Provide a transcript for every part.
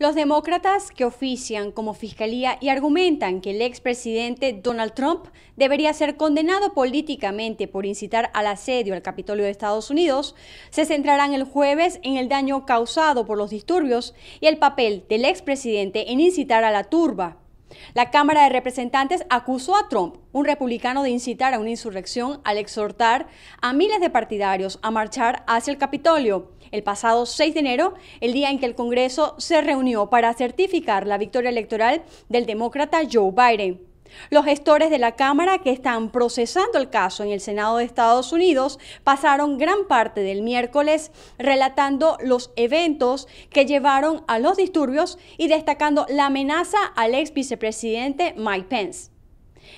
Los demócratas que ofician como fiscalía y argumentan que el expresidente Donald Trump debería ser condenado políticamente por incitar al asedio al Capitolio de Estados Unidos, se centrarán el jueves en el daño causado por los disturbios y el papel del expresidente en incitar a la turba. La Cámara de Representantes acusó a Trump, un republicano, de incitar a una insurrección al exhortar a miles de partidarios a marchar hacia el Capitolio el pasado 6 de enero, el día en que el Congreso se reunió para certificar la victoria electoral del demócrata Joe Biden. Los gestores de la Cámara, que están procesando el caso en el Senado de Estados Unidos, pasaron gran parte del miércoles relatando los eventos que llevaron a los disturbios y destacando la amenaza al ex vicepresidente Mike Pence.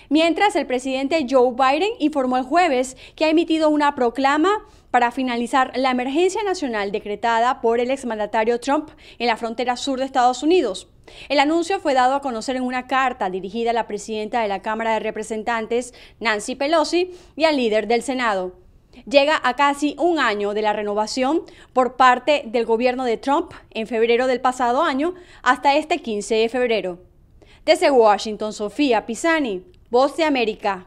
Mientras, el presidente Joe Biden informó el jueves que ha emitido una proclama para finalizar la emergencia nacional decretada por el exmandatario Trump en la frontera sur de Estados Unidos. El anuncio fue dado a conocer en una carta dirigida a la presidenta de la Cámara de Representantes, Nancy Pelosi, y al líder del Senado. Llega a casi un año de la renovación por parte del gobierno de Trump en febrero del pasado año hasta este 15 de febrero. Desde Washington, Sofía Pisani, Voz de América.